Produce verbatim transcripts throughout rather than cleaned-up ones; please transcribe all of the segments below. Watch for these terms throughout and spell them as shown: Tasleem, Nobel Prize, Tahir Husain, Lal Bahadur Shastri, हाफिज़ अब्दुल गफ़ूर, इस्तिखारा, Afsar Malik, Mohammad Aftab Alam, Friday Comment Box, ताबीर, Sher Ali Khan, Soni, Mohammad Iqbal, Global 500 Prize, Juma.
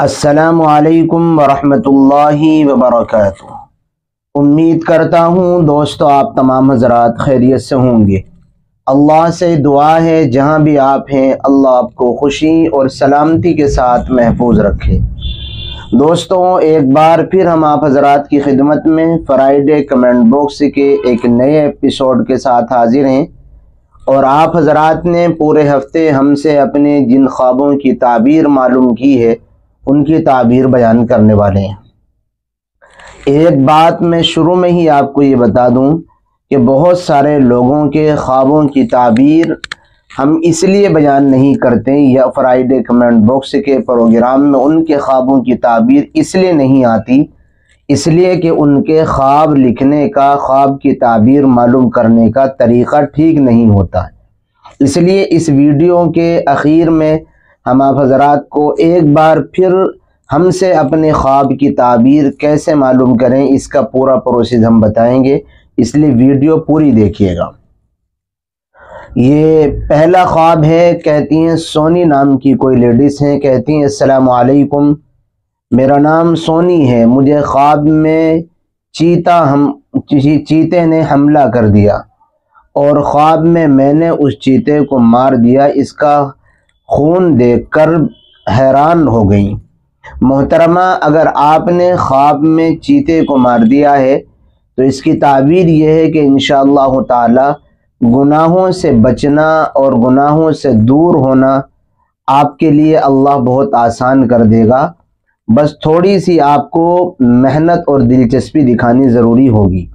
अस्सलामु अलैकुम वरहमतुल्लाहि वबरकातुहू। उम्मीद करता हूँ दोस्तों आप तमाम हजरात खैरियत से होंगे। अल्लाह से दुआ है जहाँ भी आप हैं अल्लाह आपको खुशी और सलामती के साथ महफूज रखे। दोस्तों एक बार फिर हम आप हजरात की खिदमत में फ्राइडे कमेंट बॉक्स के एक नए एपिसोड के साथ हाजिर हैं। और आप हजरात ने पूरे हफ्ते हमसे अपने जिन ख्वाबों की ताबीर मालूम की है उनकी ताबीर बयान करने वाले हैं। एक बात मैं शुरू में ही आपको ये बता दूं कि बहुत सारे लोगों के ख्वाबों की ताबीर हम इसलिए बयान नहीं करते या फ्राइडे कमेंट बॉक्स के प्रोग्राम में उनके ख्वाबों की ताबीर इसलिए नहीं आती, इसलिए कि उनके ख्वाब लिखने का, ख्वाब की ताबीर मालूम करने का तरीक़ा ठीक नहीं होता है। इसलिए इस वीडियो के आखिर में हम आप हजरात को एक बार फिर हमसे अपने ख्वाब की ताबीर कैसे मालूम करें इसका पूरा प्रोसेस हम बताएंगे, इसलिए वीडियो पूरी देखिएगा। ये पहला ख्वाब है, कहती हैं सोनी नाम की कोई लेडीज़ हैं, कहती हैं अस्सलामु अलैकुम, मेरा नाम सोनी है, मुझे ख्वाब में चीता हम ची, चीते ने हमला कर दिया और ख्वाब में मैंने उस चीते को मार दिया। इसका खून देखकर हैरान हो गई। मोहतरमा अगर आपने ख्वाब में चीते को मार दिया है तो इसकी ताबीर यह है कि इंशाअल्लाह ताला गुनाहों से बचना और गुनाहों से दूर होना आपके लिए अल्लाह बहुत आसान कर देगा। बस थोड़ी सी आपको मेहनत और दिलचस्पी दिखानी ज़रूरी होगी।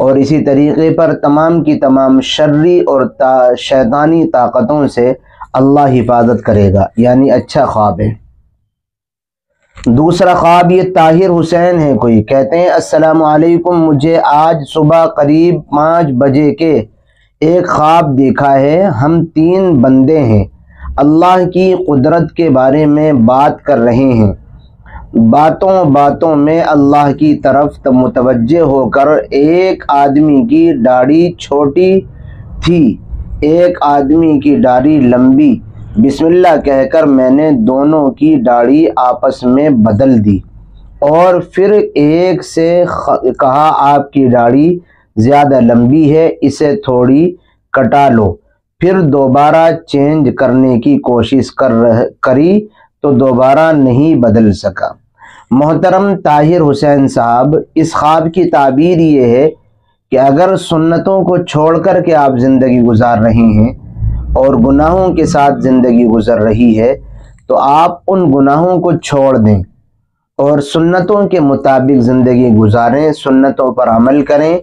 और इसी तरीक़े पर तमाम की तमाम शर्री और ता, शैतानी ताकतों से अल्लाह हिफाजत करेगा। यानी अच्छा ख्वाब है। दूसरा ख्वाब ये ताहिर हुसैन है कोई, कहते हैं अस्सलाम वालेकुम, मुझे आज सुबह करीब पाँच बजे के एक ख्वाब देखा है। हम तीन बंदे हैं, अल्लाह की कुदरत के बारे में बात कर रहे हैं। बातों बातों में अल्लाह की तरफ मुतवज्जे होकर एक आदमी की दाढ़ी छोटी थी, एक आदमी की दाढ़ी लंबी। बिस्मिल्लाह कहकर मैंने दोनों की दाढ़ी आपस में बदल दी और फिर एक से कहा आपकी दाढ़ी ज़्यादा लंबी है, इसे थोड़ी कटा लो। फिर दोबारा चेंज करने की कोशिश कर करी तो दोबारा नहीं बदल सका। मोहतरम ताहिर हुसैन साहब, इस ख्वाब की ताबीर ये है कि अगर सुन्नतों को छोड़ कर के आप ज़िंदगी गुजार रहे हैं और गुनाहों के साथ ज़िंदगी गुजर रही है तो आप उन गुनाहों को छोड़ दें और सुन्नतों के मुताबिक ज़िंदगी गुजारें, सुन्नतों पर अमल करें।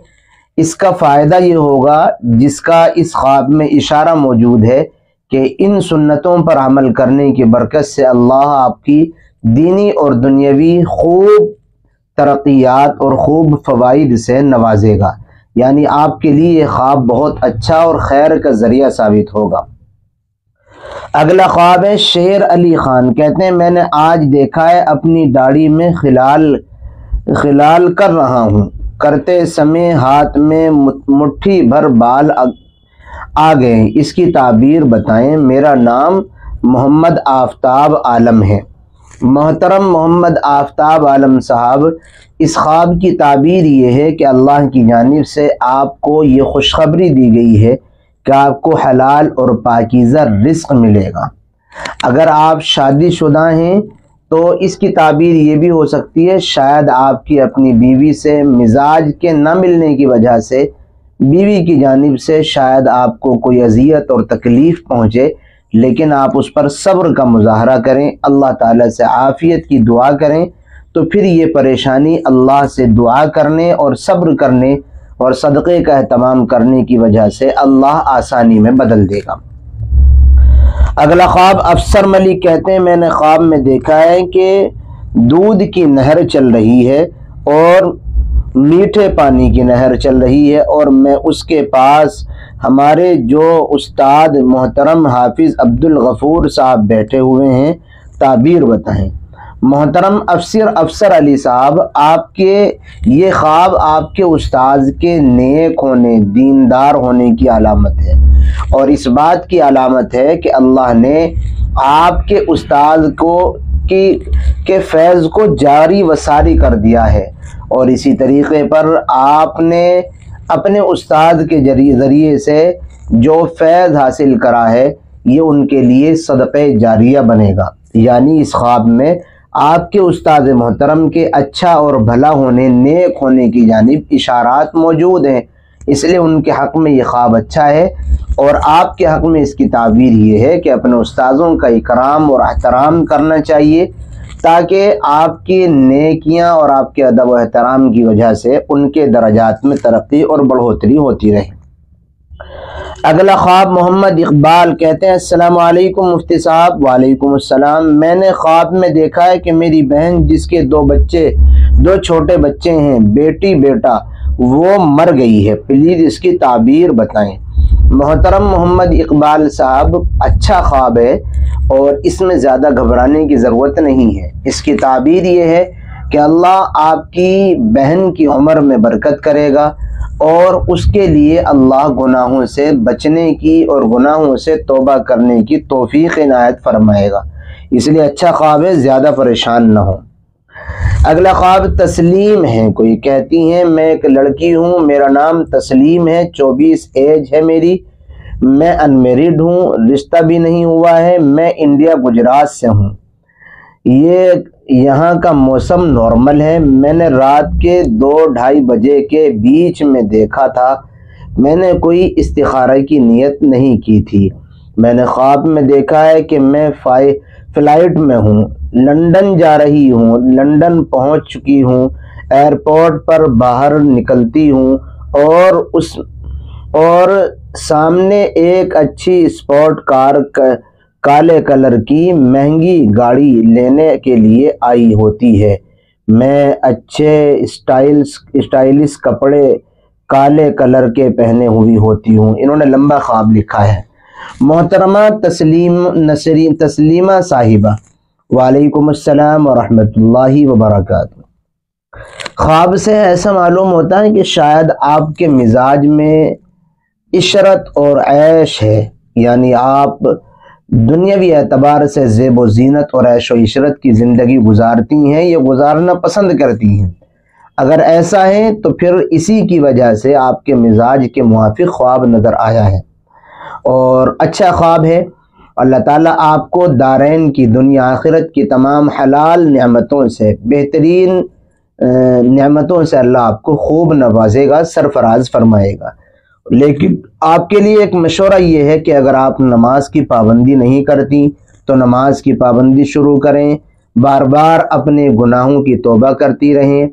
इसका फ़ायदा ये होगा जिसका इस ख्वाब में इशारा मौजूद है कि इन सुन्नतों पर अमल करने की बरकत से अल्लाह आपकी दीनी और दुनियावी खूब तरक्यात और खूब फ़वाइद से नवाजेगा। यानी आपके लिए ये ख्वाब बहुत अच्छा और खैर का ज़रिया साबित होगा। अगला ख्वाब है शेर अली खान, कहते हैं मैंने आज देखा है अपनी दाढ़ी में खिलाल खिलाल कर रहा हूँ, करते समय हाथ में मुट्ठी भर बाल आ गए। इसकी ताबीर बताएं। मेरा नाम मोहम्मद आफताब आलम है। मोहतरम मोहम्मद आफताब आलम साहब, इस ख्वाब की ताबीर ये है कि अल्लाह की जानिब से आपको ये खुशखबरी दी गई है कि आपको हलाल और पाकीज़ा रिस्क मिलेगा। अगर आप शादीशुदा हैं तो इसकी ताबीर ये भी हो सकती है शायद आपकी अपनी बीवी से मिजाज के ना मिलने की वजह से बीवी की जानिब से शायद आपको कोई अजियत और तकलीफ़ पहुँचे, लेकिन आप उस पर सब्र का मुजाहरा करें, अल्लाह ताला से आफ़ियत की दुआ करें। तो फिर ये परेशानी अल्लाह से दुआ करने और सब्र करने और सदक़े का अहतमाम करने की वजह से अल्लाह आसानी में बदल देगा। अगला ख्वाब अफसर मलिक, कहते हैं मैंने ख्वाब में देखा है कि दूध की नहर चल रही है और मीठे पानी की नहर चल रही है और मैं उसके पास हमारे जो उस्ताद मोहतरम हाफिज़ अब्दुल गफ़ूर साहब बैठे हुए हैं। ताबीर बताएं। मोहतरम अफसर अफसर अली साहब, आपके ये ख्वाब आपके उस्ताद के नेक होने, दीनदार होने की अलामत है और इस बात की अलामत है कि अल्लाह ने आपके उस्ताद को की के फैज़ को जारी व सारी कर दिया है। और इसी तरीक़े पर आपने अपने उस्ताद के ज़रिए से जो फैज़ हासिल करा है ये उनके लिए सदक़े जारिया बनेगा। यानी इस ख्वाब में आपके उस्ताद मोहतरम के अच्छा और भला होने, नेक होने की जानिब इशारात मौजूद हैं, इसलिए उनके हक़ में ये ख्वाब अच्छा है। और आपके हक़ में इसकी ताबीर ये है कि अपने उस्तादों का इकराम और एहतराम करना चाहिए, ताकि आपकी नेकियां और आपके अदब व एहतराम की वजह से उनके दर्जात में तरक्की और बढ़ोतरी होती रहे। अगला ख्वाब मोहम्मद इकबाल कहते हैं, अस्सलाम वालेकुम मुफ्ती साहब। वालेकुम अस्सलाम। मैंने ख्वाब में देखा है कि मेरी बहन जिसके दो बच्चे दो छोटे बच्चे हैं, बेटी बेटा, वो मर गई है। प्लीज़ इसकी ताबीर बताएं। मोहतरम मोहम्मद इकबाल साहब, अच्छा ख्वाब है और इसमें ज़्यादा घबराने की ज़रूरत नहीं है। इसकी ताबीर ये है कि अल्लाह आपकी बहन की उम्र में बरकत करेगा और उसके लिए अल्लाह गुनाहों से बचने की और गुनाहों से तौबा करने की तौफीक इनायत फरमाएगा। इसलिए अच्छा ख्वाब है, ज़्यादा परेशान ना हो। अगला ख्वाब तस्लीम है, कोई कहती हैं मैं एक लड़की हूँ, मेरा नाम तस्लीम है, चौबीस एज है मेरी, मैं अनमेरिड हूँ, रिश्ता भी नहीं हुआ है, मैं इंडिया गुजरात से हूँ, ये यहाँ का मौसम नॉर्मल है। मैंने रात के दो ढाई बजे के बीच में देखा था, मैंने कोई इस्तिखारा की नीयत नहीं की थी। मैंने ख्वाब में देखा है कि मैं फाइ फ्लाइट में हूँ, लंदन जा रही हूँ, लंदन पहुँच चुकी हूँ, एयरपोर्ट पर बाहर निकलती हूँ और उस और सामने एक अच्छी स्पोर्ट कार काले कलर की महंगी गाड़ी लेने के लिए आई होती है। मैं अच्छे स्टाइल्स स्टाइलिश कपड़े काले कलर के पहने हुई होती हूँ। इन्होंने लंबा ख्वाब लिखा है। मोहतरमा तस्लीम नसरी तस्लीमा साहिबा, वालेकुम अस्सलाम व रहमतुल्लाहि व बरकातहू। ख्वाब से ऐसा मालूम होता है कि शायद आपके मिजाज में इशरत और ऐश है, यानी आप दुनियावी एतबार से ज़ेब व ज़ीनत और ऐश व इशरत की ज़िंदगी गुजारती हैं, ये गुजारना पसंद करती हैं। अगर ऐसा है तो फिर इसी की वजह से आपके मिजाज के मुवाफिक ख्वाब नज़र आया है और अच्छा ख्वाब है। अल्लाह ताला आपको दारैन की दुनिया आखिरत की तमाम हलाल नेमतों से, बेहतरीन नेमतों से अल्लाह आपको खूब नवाजेगा, सरफराज फरमाएगा। लेकिन आपके लिए एक मशवरा ये है कि अगर आप नमाज की पाबंदी नहीं करती तो नमाज की पाबंदी शुरू करें, बार बार अपने गुनाहों की तौबा करती रहें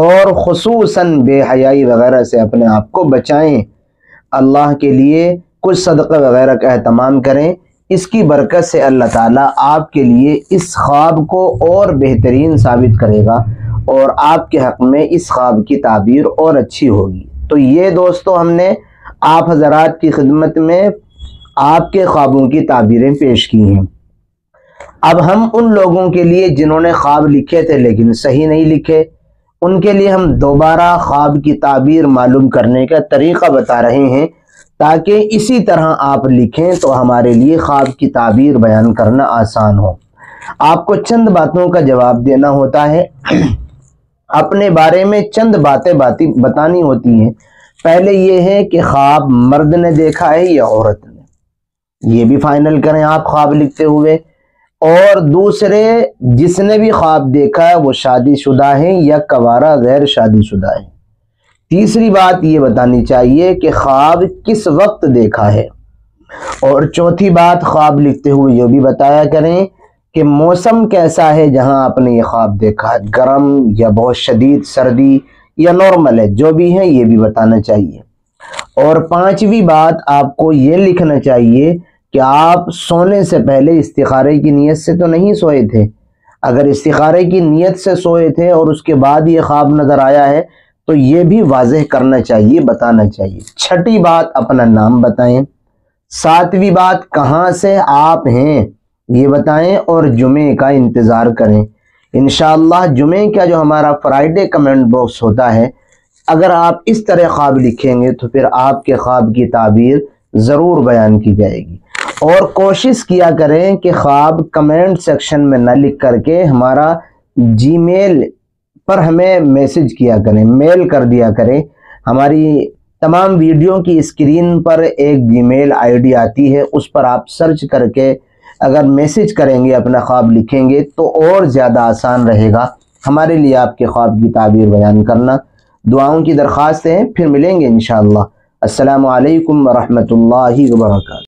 और खुसूसन बेहयाई वगैरह से अपने आप को बचाएँ। अल्लाह के लिए कुछ सदक़ा वगैरह का अहतमाम करें। इसकी बरकत से अल्लाह ताला आपके लिए इस ख्वाब को और बेहतरीन साबित करेगा और आपके हक़ में इस ख्वाब की ताबीर और अच्छी होगी। तो ये दोस्तों, हमने आप हज़रात की खिदमत में आपके ख्वाबों की ताबीरें पेश की हैं। अब हम उन लोगों के लिए जिन्होंने ख्वाब लिखे थे लेकिन सही नहीं लिखे, उनके लिए हम दोबारा ख्वाब की ताबीर मालूम करने का तरीक़ा बता रहे हैं, ताकि इसी तरह आप लिखें तो हमारे लिए ख्वाब की ताबीर बयान करना आसान हो। आपको चंद बातों का जवाब देना होता है, अपने बारे में चंद बातें बाती बतानी होती हैं। पहले ये है कि ख्वाब मर्द ने देखा है या औरत ने, ये भी फाइनल करें आप ख्वाब लिखते हुए। और दूसरे, जिसने भी ख्वाब देखा है वो शादीशुदा है या कवारा गैर शादीशुदा है। तीसरी बात ये बतानी चाहिए कि ख्वाब किस वक्त देखा है। और चौथी बात, ख्वाब लिखते हुए ये भी बताया करें कि मौसम कैसा है जहां आपने ये ख्वाब देखा है, गर्म या बहुत शदीद सर्दी या नॉर्मल है, जो भी है ये भी बताना चाहिए। और पांचवी बात, आपको ये लिखना चाहिए कि आप सोने से पहले इस्तिखारे की नीयत से तो नहीं सोए थे। अगर इस्तिखारे की नीयत से सोए थे और उसके बाद ये ख्वाब नज़र आया है तो ये भी वाजह करना चाहिए, बताना चाहिए। छठी बात, अपना नाम बताएं। सातवीं बात, कहाँ से आप हैं ये बताएं और जुमे का इंतज़ार करें। इंशाअल्लाह जुमे का जो हमारा फ्राइडे कमेंट बॉक्स होता है, अगर आप इस तरह ख्वाब लिखेंगे तो फिर आपके ख्वाब की ताबीर ज़रूर बयान की जाएगी। और कोशिश किया करें कि ख्वाब कमेंट सेक्शन में ना लिख करके हमारा जीमेल पर हमें मैसेज किया करें, मेल कर दिया करें। हमारी तमाम वीडियो की स्क्रीन पर एक जीमेल आईडी आती है, उस पर आप सर्च करके अगर मैसेज करेंगे, अपना ख्वाब लिखेंगे तो और ज़्यादा आसान रहेगा हमारे लिए आपके ख्वाब की ताबीर बयान करना। दुआओं की दरख्वास्त है, फिर मिलेंगे इंशाअल्लाह। अस्सलामु अलैकुम व रहमतुल्लाहि व बरकातहू।